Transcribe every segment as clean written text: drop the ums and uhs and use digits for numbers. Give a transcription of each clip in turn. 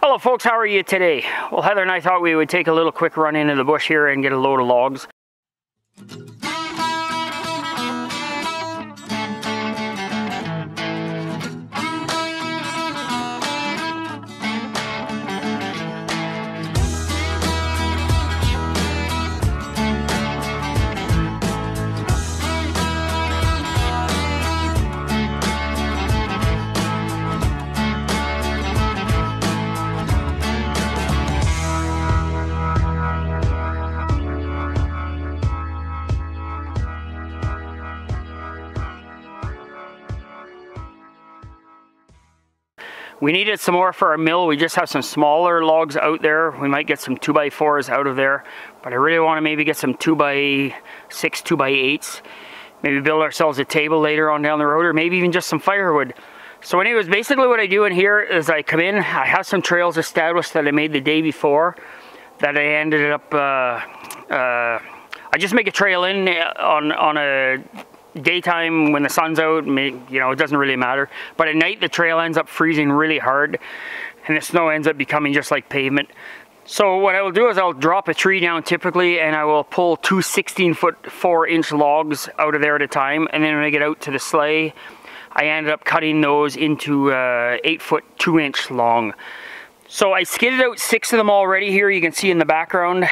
Hello folks, how are you today? Well, Heather and I thought we would take a little quick run into the bush here and get a load of logs. We needed some more for our mill. We just have some smaller logs out there. We might get some 2x4s out of there, but I really want to maybe get some 2x6, 2x8s. Maybe build ourselves a table later on down the road, or maybe even just some firewood. So anyways, basically what I do in here is I come in, I have some trails established that I made the day before that I ended up, I just make a trail in on a daytime when the sun's out, you know, it doesn't really matter. But at night, the trail ends up freezing really hard and the snow ends up becoming just like pavement. So what I will do is I'll drop a tree down typically, and I will pull two 16-foot 4-inch logs out of there at a time. And then when I get out to the sleigh, I ended up cutting those into 8-foot 2-inch long. So I skidded out 6 of them already here, you can see in the background.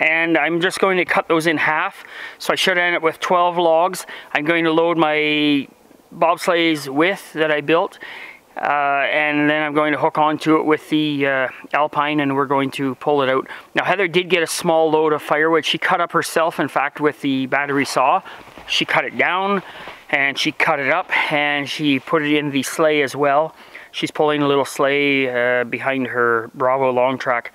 And I'm just going to cut those in half. So I should end up with 12 logs. I'm going to load my bobsleigh's width that I built. And then I'm going to hook onto it with the Alpine, and we're going to pull it out. Now Heather did get a small load of firewood. She cut up herself, in fact, with the battery saw. She cut it down and she cut it up and she put it in the sleigh as well. She's pulling a little sleigh behind her Bravo long track.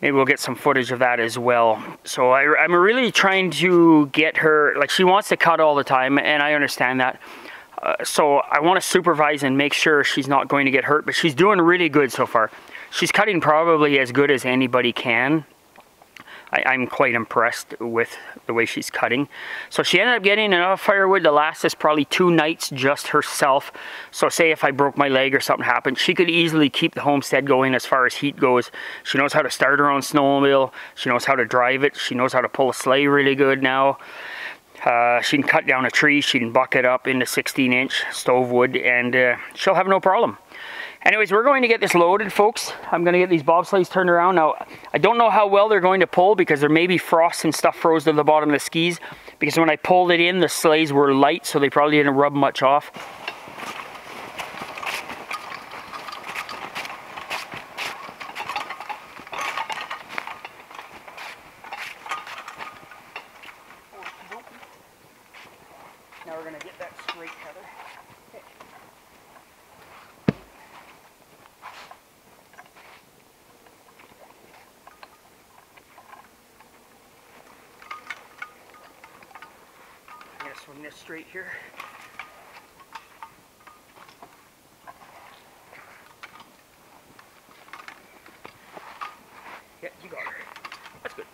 Maybe we'll get some footage of that as well. So I'm really trying to get her, like, she wants to cut all the time, and I understand that. So I want to supervise and make sure she's not going to get hurt, but she's doing really good so far. She's cutting probably as good as anybody can. I'm quite impressed with the way she's cutting. So she ended up getting enough firewood to last us probably 2 nights just herself. So say if I broke my leg or something happened, she could easily keep the homestead going as far as heat goes. She knows how to start her own snowmobile. She knows how to drive it. She knows how to pull a sleigh really good now. She can cut down a tree. She can bucket up into 16-inch stove wood, and she'll have no problem. Anyways, we're going to get this loaded, folks. I'm going to get these bobsleighs turned around. Now, I don't know how well they're going to pull because there may be frost and stuff froze to the bottom of the skis, because when I pulled it in, the sleighs were light, so they probably didn't rub much off. Now we're going to get that straight, Heather. Swing this straight here. Yeah, you got her. That's good.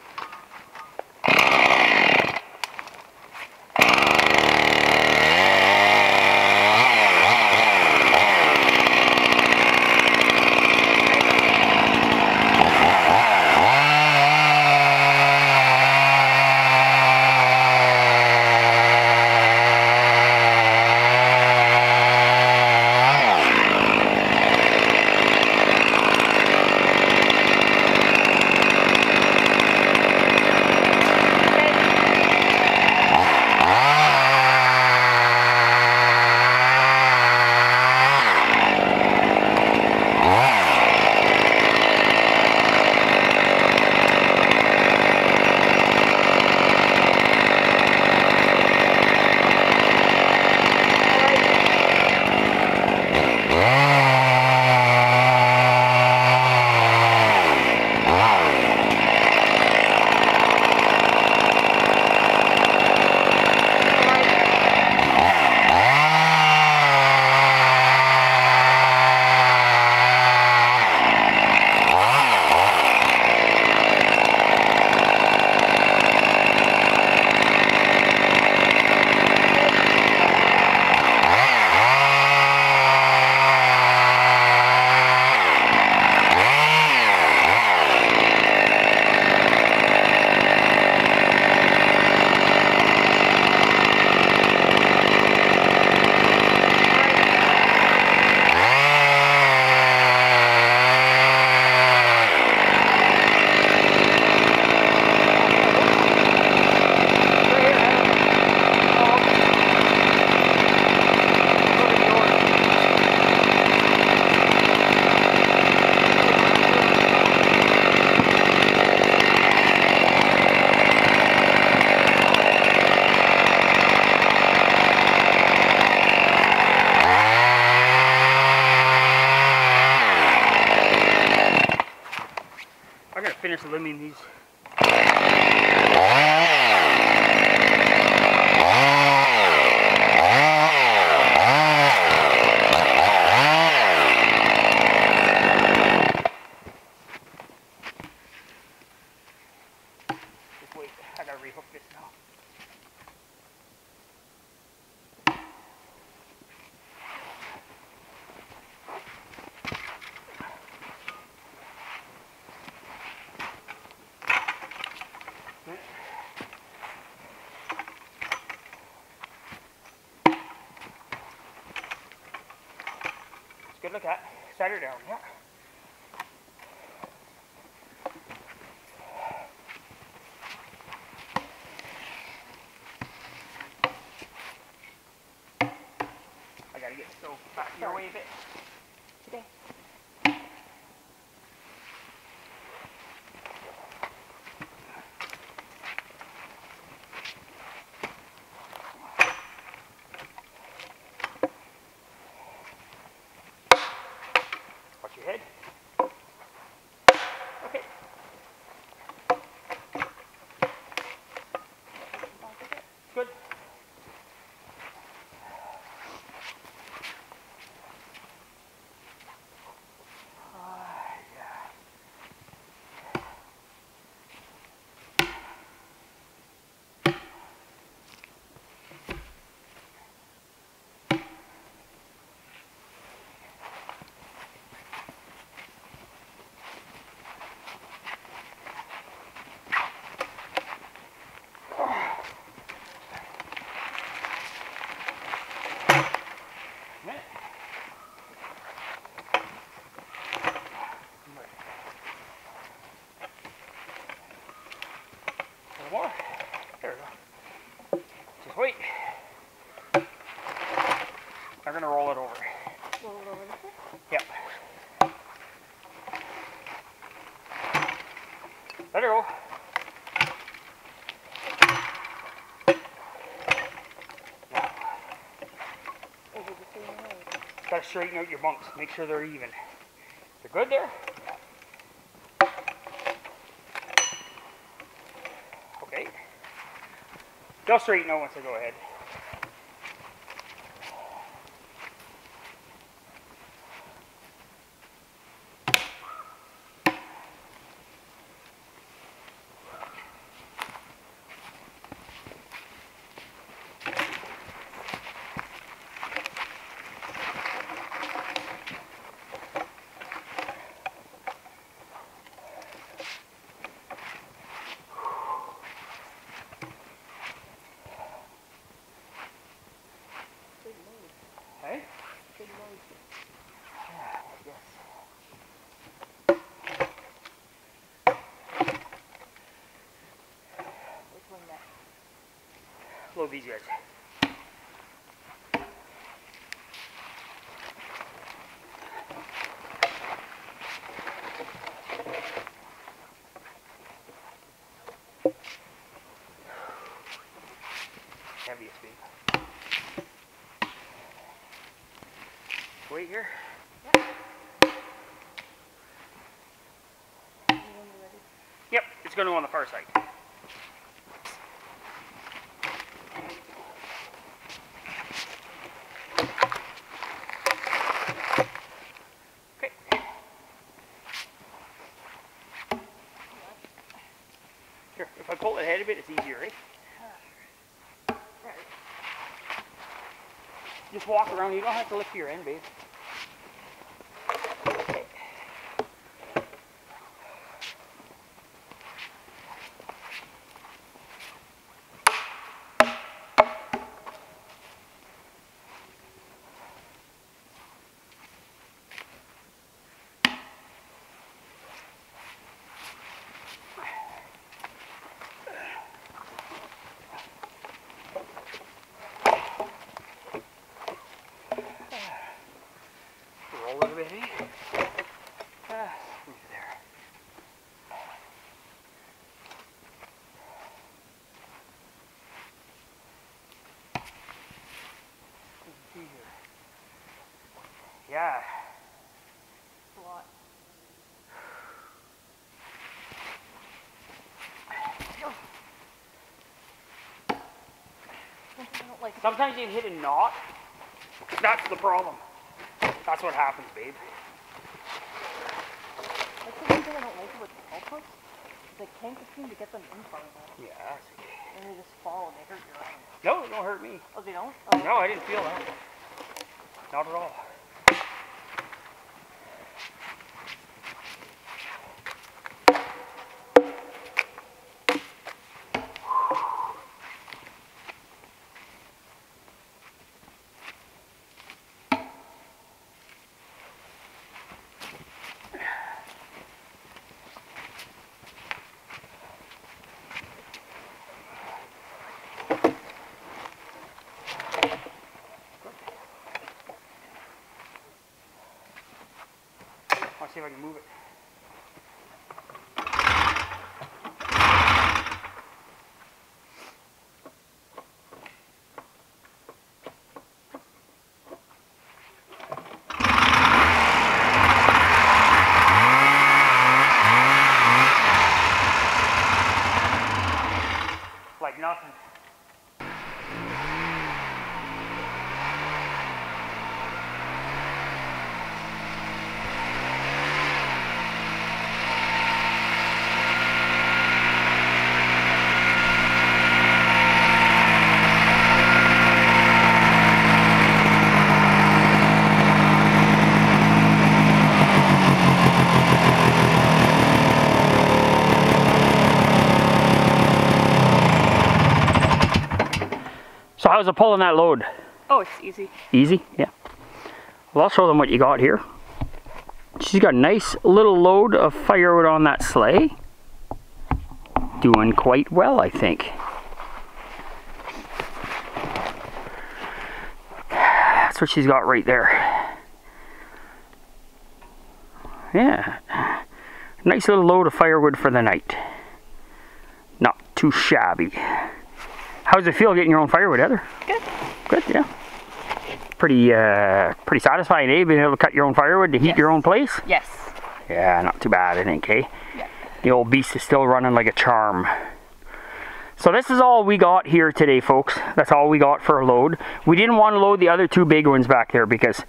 finished limiting these. Good look at. Set her down, yeah. I gotta get so back your way a bit today. Wait. I'm gonna roll it over. Roll it over this way? Yep. Let it roll. Now. Gotta straighten out your bunks, make sure they're even. They're good there? Okay. They'll straighten out once I go ahead. Load these guys. Heaviest beam. Wait here. Yep. Yep, it's going to go on the far side. If I pull it ahead a bit, it's easier, right? Right. Just walk around. You don't have to lift your end, babe. Okay. Yeah. A lot. Sometimes you hit a knot. That's the problem. That's what happens, babe. That's the one thing I don't like about the culprits. They can't just seem to get them in front of them. Yeah. And they just fall and they hurt your eyes. No, they don't hurt me. Oh, they don't? Oh. No, I didn't feel that. Not at all. See if I can move it. Like nothing. How's the pulling that load? Oh, it's easy. Easy? Yeah. Well, I'll show them what you got here. She's got a nice little load of firewood on that sleigh. Doing quite well, I think. That's what she's got right there. Yeah. Nice little load of firewood for the night. Not too shabby. How does it feel getting your own firewood, Heather? Good. Good, yeah. Pretty satisfying, eh? Being able to cut your own firewood to heat your own place? Yes. Yeah, not too bad, I think, eh? Yeah. The old beast is still running like a charm. So this is all we got here today, folks. That's all we got for a load. We didn't want to load the other two big ones back there because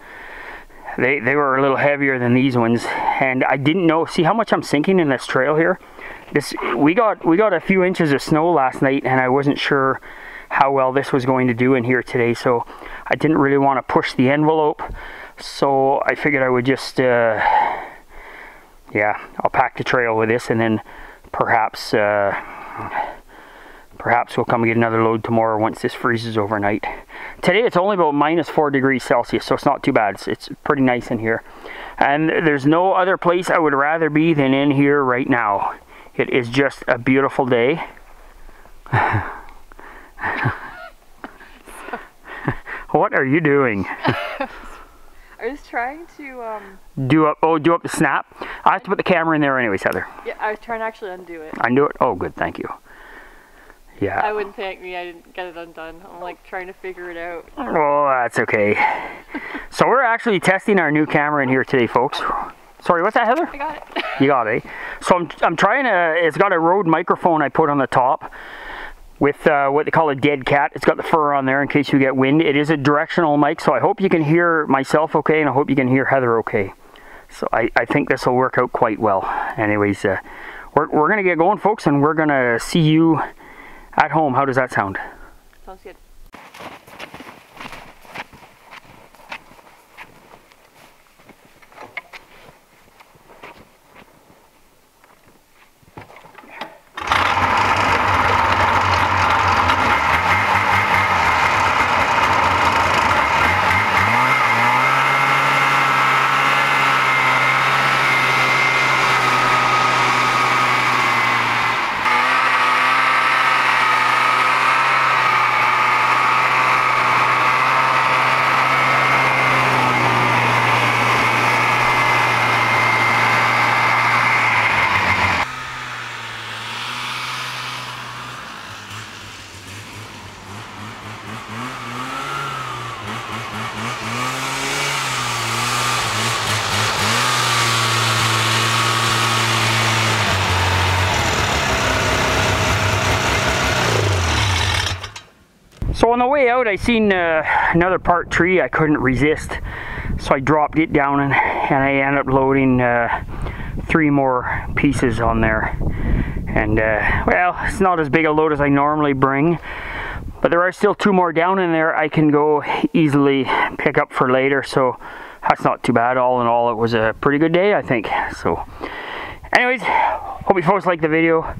they were a little heavier than these ones. And I didn't know, see how much I'm sinking in this trail here? We got a few inches of snow last night, and I wasn't sure how well this was going to do in here today, so I didn't really want to push the envelope, so I figured I would just yeah, I'll pack the trail with this, and then perhaps perhaps we'll come and get another load tomorrow once this freezes overnight. Today it's only about -4°C, so it's not too bad. It's pretty nice in here, and there's no other place I would rather be than in here right now. It is just a beautiful day. What are you doing? I was trying to do up the snap. I have to put the camera in there anyways, Heather. Yeah, I was trying to actually undo it. Undo it? Oh, good, thank you. Yeah. I wouldn't thank me, I didn't get it undone. I'm like trying to figure it out. Oh, that's okay. So we're actually testing our new camera in here today, folks. Sorry, what's that, Heather? I got it. You got it, eh? So I'm trying to, it's got a Rode microphone I put on the top with what they call a dead cat. It's got the fur on there in case you get wind. It is a directional mic, so I hope you can hear myself okay, and I hope you can hear Heather okay. So I think this will work out quite well. Anyways, we're going to get going, folks, and we're going to see you at home. How does that sound? Sounds good. So on the way out, I seen another part tree I couldn't resist. So I dropped it down and I ended up loading 3 more pieces on there. And well, it's not as big a load as I normally bring, but there are still 2 more down in there I can go easily pick up for later, so that's not too bad. All in all, it was a pretty good day, I think. So anyways, hope you folks liked the video.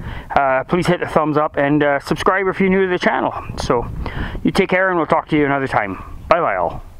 Please hit the thumbs up and subscribe if you're new to the channel. So you take care, and we'll talk to you another time. Bye bye all.